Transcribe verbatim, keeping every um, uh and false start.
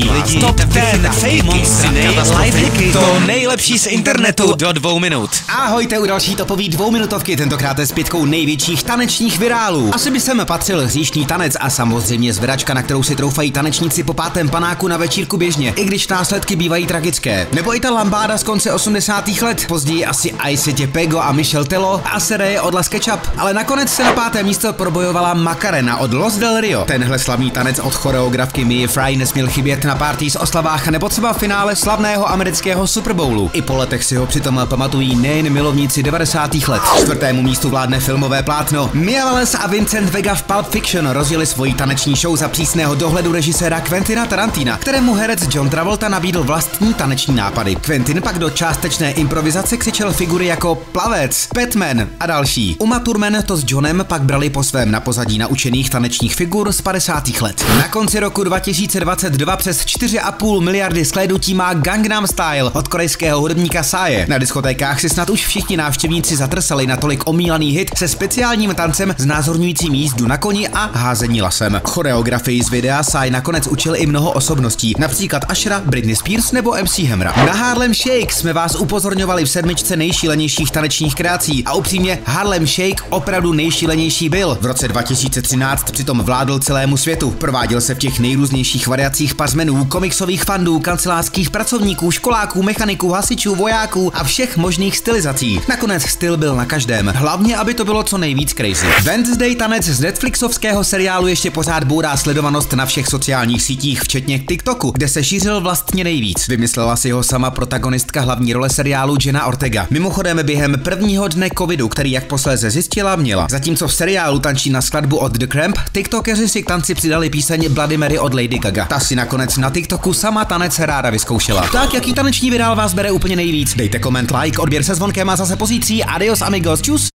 nejlepší lidi, top ten fejky, to nejlepší z internetu do dvou minut. Ahojte u další topové dvouminutovky, tentokrát je s pětkou největších tanečních virálů. Asi by sem patřil hříšný tanec a samozřejmě zvračka, na kterou si troufají tanečníci po pátém panáku na večírku běžně, i když následky bývají tragické. Nebo i ta lambáda z konce osmdesátých let, později asi Ice Pego a Michel Tello a Sereje od Las Ketchup. Ale nakonec se na páté místo probojovala Macarena od Los Del Rio. Tenhle slavný tanec od choreografky Mijefraj nesměl chybět na party z oslavách nebo třeba v finále slavného amerického Super Bowlu. I po letech si ho přitom pamatují nejen milovníci devadesátých let. Čtvrtému místu vládne filmové plátno. Mia Wallace a Vincent Vega v Pulp Fiction rozjeli svoji taneční show za přísného dohledu režiséra Quentina Tarantina, kterému herec John Travolta nabídl vlastní taneční nápady. Quentin pak do částečné improvizace křičel figury jako plavec, Batman a další. Uma Thurman to s Johnem pak brali po svém na pozadí naučených tanečních figur z padesátých let. Na konci roku dva tisíce dvacet dva přes čtyři a půl miliardy shlédnutí má Gangnam Style od korejského hudebníka Psy. Na diskotékách si snad už všichni návštěvníci zatrsali na tolik omílaný hit se speciálním tancem znázorňujícím jízdu na koni a házení lasem. Choreografii z videa Psy nakonec učil i mnoho osobností, například Ashera, Britney Spears nebo M C Hammera. Na Harlem Shake jsme vás upozorňovali v sedmičce nejšílenějších tanečních kreací a upřímně Harlem Shake opravdu nejšílenější byl. V roce dva tisíce třináct přitom vládl celému světu. Prováděl se v těch nejrůznějších variacích pasmenů, komiksových fandů, kancelářských pracovníků, školáků, mechaniků, hasičů, vojáků a všech možných stylizací. Nakonec styl byl na každém, hlavně aby to bylo co nejvíc crazy. Wednesday tanec z Netflixovského seriálu ještě pořád bourá sledovanost na všech sociálních sítích, včetně TikToku, kde se šířil vlastně nejvíc. Vymyslela si ho sama protagonistka hlavní role seriálu Jenna Ortega. Mimochodem během prvního dne covidu, který jak posléze zjistila, měla. Zatímco v seriálu tančí na skladbu od The Cramp, TikTokeři si k tanci přidali píseň Bloody Mary od Lady Gaga. Ta si nakonec na TikToku sama tanec ráda vyzkoušela. Tak jaký taneční virál vás bere úplně nejvíc? Dejte koment, like, odběr se zvonkem a zase pozítří. Adios amigos, čus!